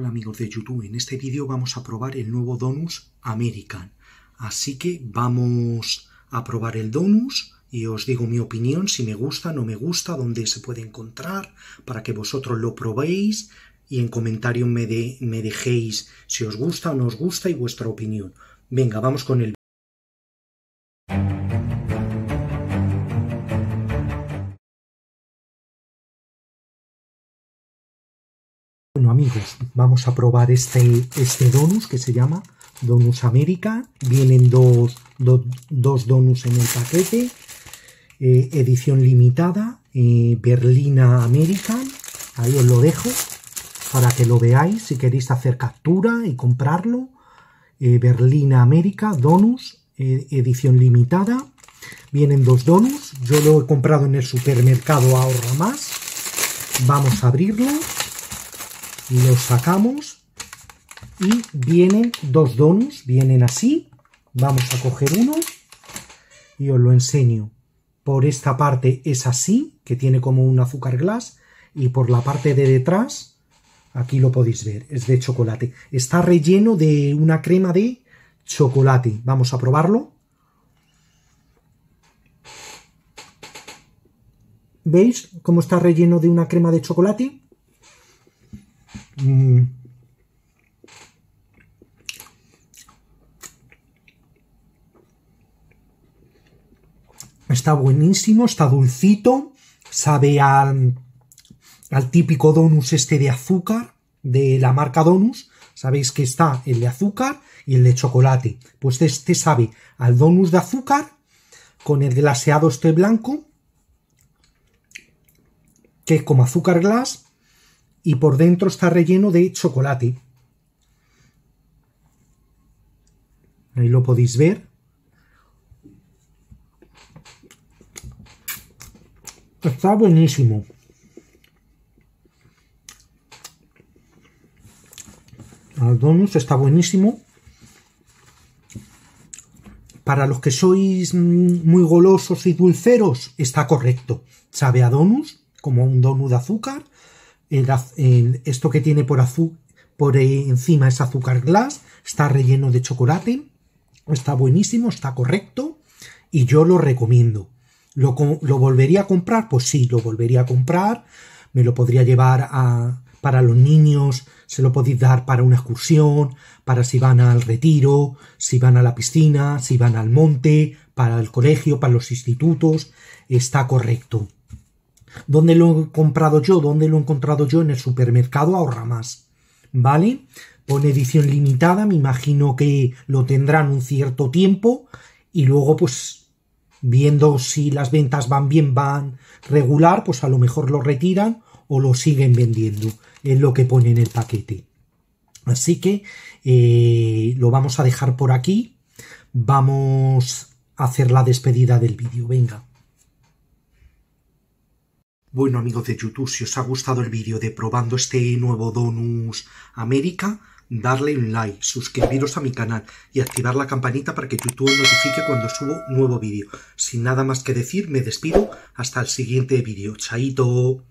Hola amigos de YouTube, en este vídeo vamos a probar el nuevo Donuts American. Así que vamos a probar el Donuts y os digo mi opinión, si me gusta, no me gusta, dónde se puede encontrar, para que vosotros lo probéis y en comentarios me dejéis si os gusta o no os gusta y vuestra opinión. Venga, vamos con el vídeo. Bueno amigos, vamos a probar este donut que se llama Donuts American. Vienen dos donuts en el paquete, edición limitada, Berlina American. Ahí os lo dejo para que lo veáis si queréis hacer captura y comprarlo. Berlina American Donuts, edición limitada. Vienen dos donuts, yo lo he comprado en el supermercado Ahorro Más. Vamos a abrirlo. Los sacamos y vienen dos donuts, vienen así. Vamos a coger uno y os lo enseño. Por esta parte es así, que tiene como un azúcar glass, y por la parte de detrás, aquí lo podéis ver, es de chocolate. Está relleno de una crema de chocolate. Vamos a probarlo. ¿Veis cómo está relleno de una crema de chocolate? Está buenísimo, está dulcito, sabe al típico donuts este de azúcar, de la marca Donuts. Sabéis que está el de azúcar y el de chocolate. Pues este sabe al donuts de azúcar con el glaseado este blanco, que es como azúcar glass. Y por dentro está relleno de chocolate. Ahí lo podéis ver. Está buenísimo. El donut está buenísimo. Para los que sois muy golosos y dulceros, está correcto. Sabe a donuts, como un donut de azúcar. Esto que tiene por encima es azúcar glass, está relleno de chocolate, está buenísimo, está correcto y yo lo recomiendo. ¿Lo volvería a comprar? Pues sí, lo volvería a comprar, me lo podría llevar para los niños, se lo podéis dar para una excursión, para si van al retiro, si van a la piscina, si van al monte, para el colegio, para los institutos, está correcto. ¿Dónde lo he comprado yo? ¿Dónde lo he encontrado yo? En el supermercado Ahorra Más, ¿vale? Pone edición limitada, me imagino que lo tendrán un cierto tiempo y luego pues viendo si las ventas van bien, van regular, pues a lo mejor lo retiran o lo siguen vendiendo, es lo que pone en el paquete. Así que lo vamos a dejar por aquí, vamos a hacer la despedida del vídeo, venga. Bueno amigos de YouTube, si os ha gustado el vídeo de probando este nuevo Donuts American, darle un like, suscribiros a mi canal y activar la campanita para que YouTube notifique cuando subo nuevo vídeo. Sin nada más que decir, me despido hasta el siguiente vídeo. Chaito.